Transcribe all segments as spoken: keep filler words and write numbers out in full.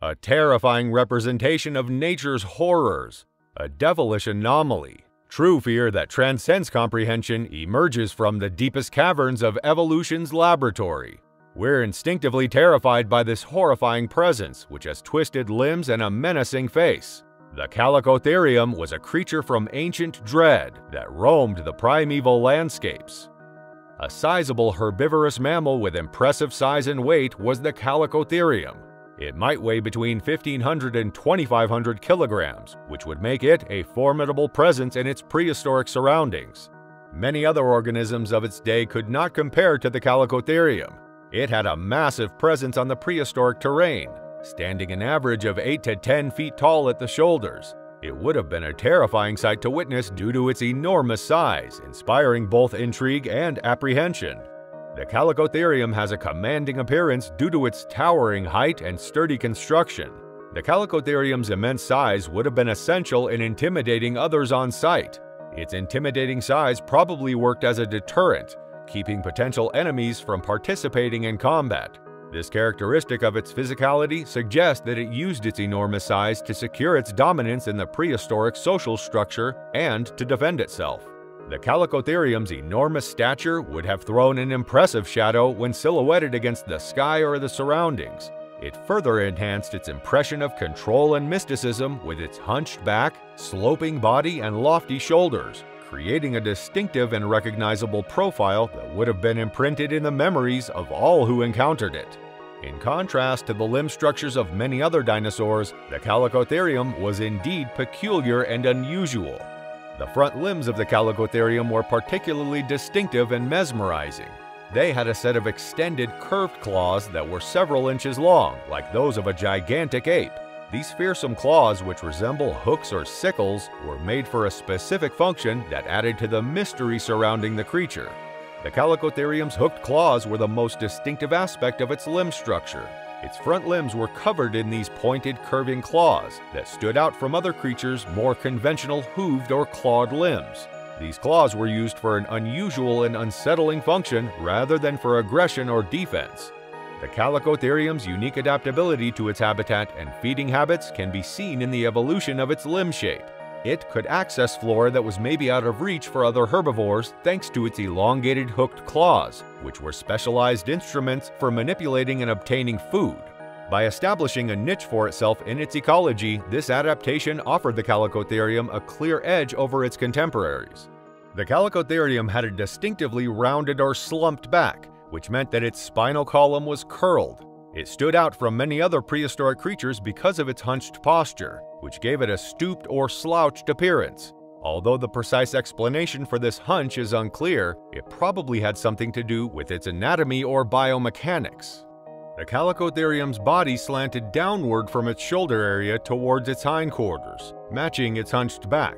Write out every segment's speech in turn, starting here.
a terrifying representation of nature's horrors, a devilish anomaly. True fear that transcends comprehension emerges from the deepest caverns of evolution's laboratory. We're instinctively terrified by this horrifying presence, which has twisted limbs and a menacing face. The Chalicotherium was a creature from ancient dread that roamed the primeval landscapes. A sizable herbivorous mammal with impressive size and weight was the Chalicotherium. It might weigh between fifteen hundred and twenty-five hundred kilograms, which would make it a formidable presence in its prehistoric surroundings. Many other organisms of its day could not compare to the Chalicotherium. It had a massive presence on the prehistoric terrain, standing an average of eight to ten feet tall at the shoulders. It would have been a terrifying sight to witness due to its enormous size, inspiring both intrigue and apprehension. The Chalicotherium has a commanding appearance due to its towering height and sturdy construction. The Chalicotherium's immense size would have been essential in intimidating others on sight. Its intimidating size probably worked as a deterrent, keeping potential enemies from participating in combat. This characteristic of its physicality suggests that it used its enormous size to secure its dominance in the prehistoric social structure and to defend itself. The Chalicotherium's enormous stature would have thrown an impressive shadow when silhouetted against the sky or the surroundings. It further enhanced its impression of control and mysticism with its hunched back, sloping body, and lofty shoulders, creating a distinctive and recognizable profile that would have been imprinted in the memories of all who encountered it. In contrast to the limb structures of many other dinosaurs, the Chalicotherium was indeed peculiar and unusual. The front limbs of the Chalicotherium were particularly distinctive and mesmerizing. They had a set of extended, curved claws that were several inches long, like those of a gigantic ape. These fearsome claws, which resemble hooks or sickles, were made for a specific function that added to the mystery surrounding the creature. The Chalicotherium's hooked claws were the most distinctive aspect of its limb structure. Its front limbs were covered in these pointed, curving claws that stood out from other creatures' more conventional hooved or clawed limbs. These claws were used for an unusual and unsettling function rather than for aggression or defense. The Chalicotherium's unique adaptability to its habitat and feeding habits can be seen in the evolution of its limb shape. It could access flora that was maybe out of reach for other herbivores thanks to its elongated hooked claws, which were specialized instruments for manipulating and obtaining food. By establishing a niche for itself in its ecology, this adaptation offered the Chalicotherium a clear edge over its contemporaries. The Chalicotherium had a distinctively rounded or slumped back, which meant that its spinal column was curled. It stood out from many other prehistoric creatures because of its hunched posture, which gave it a stooped or slouched appearance. Although the precise explanation for this hunch is unclear, it probably had something to do with its anatomy or biomechanics. The Chalicotherium's body slanted downward from its shoulder area towards its hindquarters, matching its hunched back.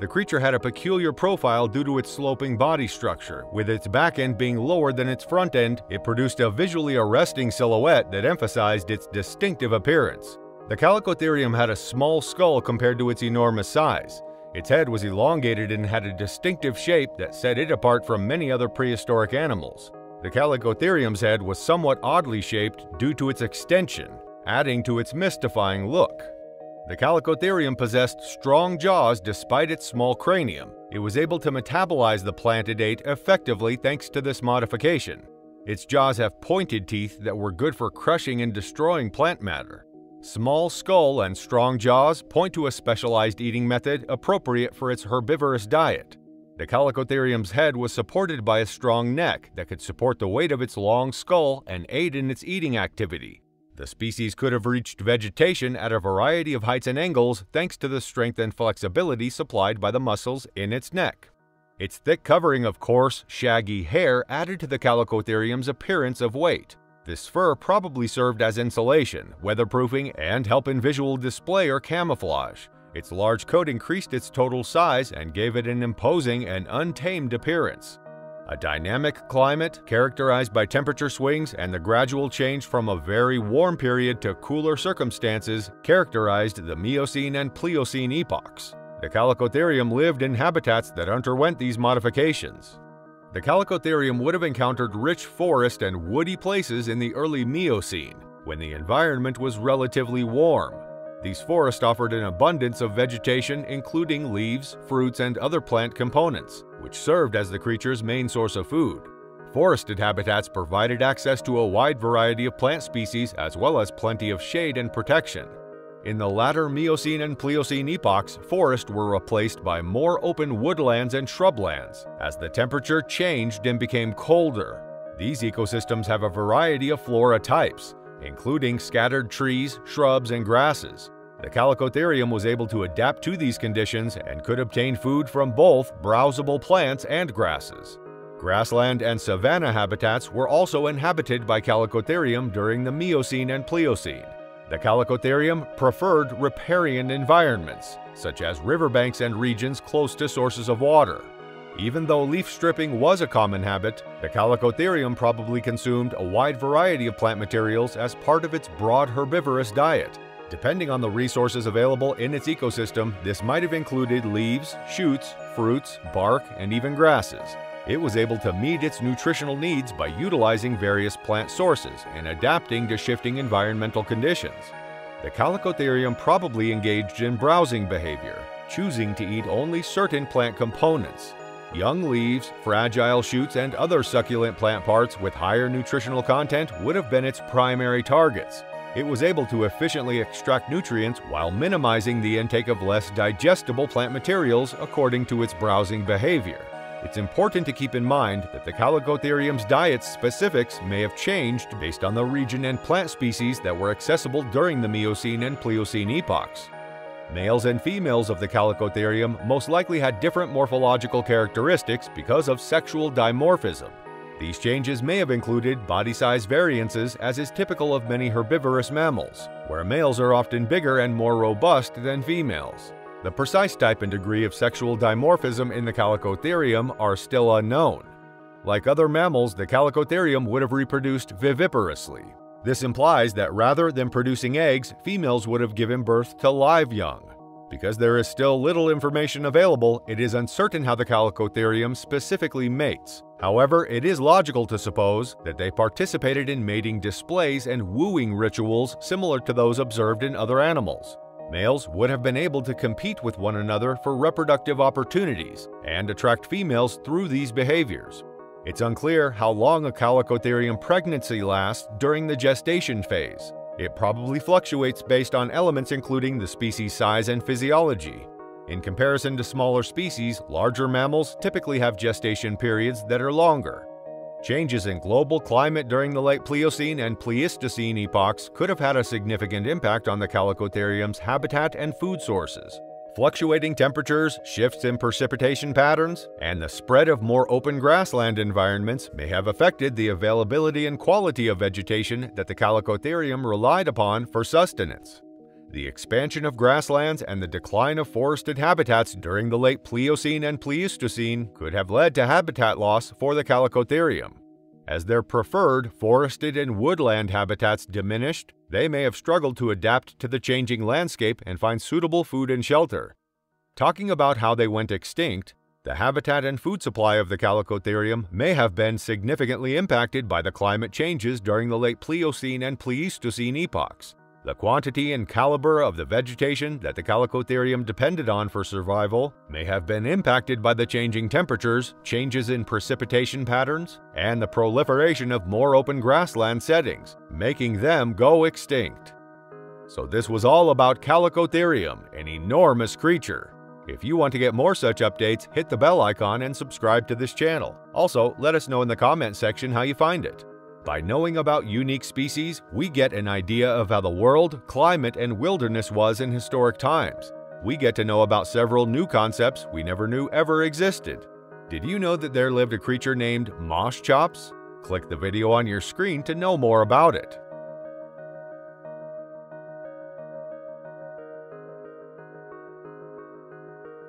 The creature had a peculiar profile due to its sloping body structure. With its back end being lower than its front end, it produced a visually arresting silhouette that emphasized its distinctive appearance. The Chalicotherium had a small skull compared to its enormous size. Its head was elongated and had a distinctive shape that set it apart from many other prehistoric animals. The Chalicotherium's head was somewhat oddly shaped due to its extension, adding to its mystifying look. The Chalicotherium possessed strong jaws despite its small cranium. It was able to metabolize the plantidate effectively thanks to this modification. Its jaws have pointed teeth that were good for crushing and destroying plant matter. Small skull and strong jaws point to a specialized eating method appropriate for its herbivorous diet. The Chalicotherium's head was supported by a strong neck that could support the weight of its long skull and aid in its eating activity. The species could have reached vegetation at a variety of heights and angles thanks to the strength and flexibility supplied by the muscles in its neck. Its thick covering of coarse, shaggy hair added to the Chalicotherium's appearance of weight. This fur probably served as insulation, weatherproofing, and help in visual display or camouflage. Its large coat increased its total size and gave it an imposing and untamed appearance. A dynamic climate, characterized by temperature swings and the gradual change from a very warm period to cooler circumstances, characterized the Miocene and Pliocene epochs. The Chalicotherium lived in habitats that underwent these modifications. The Chalicotherium would have encountered rich forest and woody places in the early Miocene. when the environment was relatively warm. These forests offered an abundance of vegetation, including leaves, fruits, and other plant components, which served as the creature's main source of food. Forested habitats provided access to a wide variety of plant species as well as plenty of shade and protection. In the latter Miocene and Pliocene epochs, forests were replaced by more open woodlands and shrublands, as the temperature changed and became colder. These ecosystems have a variety of flora types, including scattered trees, shrubs, and grasses. The Chalicotherium was able to adapt to these conditions and could obtain food from both browsable plants and grasses. Grassland and savanna habitats were also inhabited by Chalicotherium during the Miocene and Pliocene. The Chalicotherium preferred riparian environments, such as riverbanks and regions close to sources of water. Even though leaf stripping was a common habit, the Chalicotherium probably consumed a wide variety of plant materials as part of its broad herbivorous diet. Depending on the resources available in its ecosystem, this might have included leaves, shoots, fruits, bark, and even grasses. It was able to meet its nutritional needs by utilizing various plant sources and adapting to shifting environmental conditions. The Chalicotherium probably engaged in browsing behavior, choosing to eat only certain plant components. Young leaves, fragile shoots, and other succulent plant parts with higher nutritional content would have been its primary targets. It was able to efficiently extract nutrients while minimizing the intake of less digestible plant materials according to its browsing behavior. It's important to keep in mind that the Chalicotherium's diet specifics may have changed based on the region and plant species that were accessible during the Miocene and Pliocene epochs. Males and females of the Chalicotherium most likely had different morphological characteristics because of sexual dimorphism. These changes may have included body size variances, as is typical of many herbivorous mammals, where males are often bigger and more robust than females. The precise type and degree of sexual dimorphism in the Chalicotherium are still unknown. Like other mammals, the Chalicotherium would have reproduced viviparously. This implies that rather than producing eggs, females would have given birth to live young. Because there is still little information available, it is uncertain how the Chalicotherium specifically mates. However, it is logical to suppose that they participated in mating displays and wooing rituals similar to those observed in other animals. Males would have been able to compete with one another for reproductive opportunities and attract females through these behaviors. It's unclear how long a Chalicotherium pregnancy lasts during the gestation phase. It probably fluctuates based on elements including the species size and physiology. In comparison to smaller species, larger mammals typically have gestation periods that are longer. Changes in global climate during the late Pliocene and Pleistocene epochs could have had a significant impact on the Chalicotherium's habitat and food sources. Fluctuating temperatures, shifts in precipitation patterns, and the spread of more open grassland environments may have affected the availability and quality of vegetation that the Chalicotherium relied upon for sustenance. The expansion of grasslands and the decline of forested habitats during the late Pliocene and Pleistocene could have led to habitat loss for the Chalicotherium. As their preferred forested and woodland habitats diminished, they may have struggled to adapt to the changing landscape and find suitable food and shelter. Talking about how they went extinct, the habitat and food supply of the Chalicotherium may have been significantly impacted by the climate changes during the late Pliocene and Pleistocene epochs. The quantity and caliber of the vegetation that the Chalicotherium depended on for survival may have been impacted by the changing temperatures, changes in precipitation patterns, and the proliferation of more open grassland settings, making them go extinct. So this was all about Chalicotherium, an enormous creature. If you want to get more such updates, hit the bell icon and subscribe to this channel. Also, let us know in the comment section how you find it. By knowing about unique species, we get an idea of how the world, climate, and wilderness was in historic times. We get to know about several new concepts we never knew ever existed. Did you know that there lived a creature named Moschops? Click the video on your screen to know more about it.